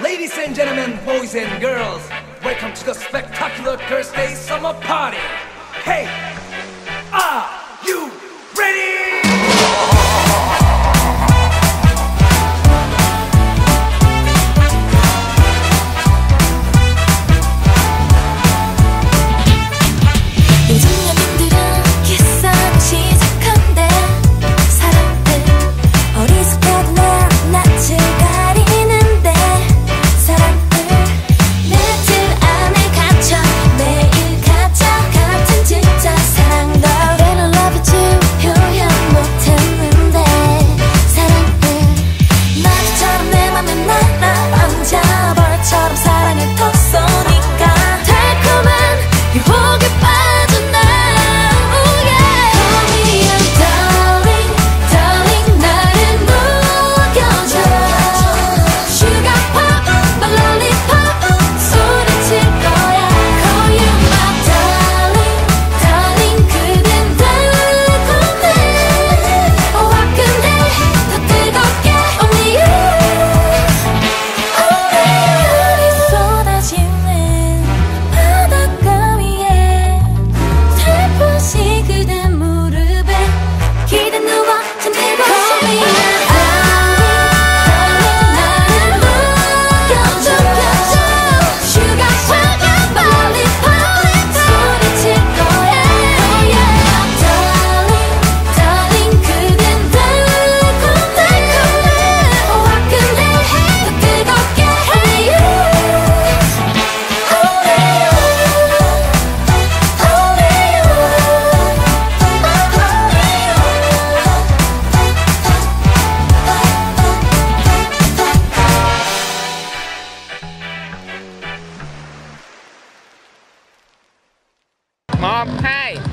Ladies and gentlemen, boys and girls, welcome to the spectacular Thursday summer party. Hey, are you ready? Mom, hey!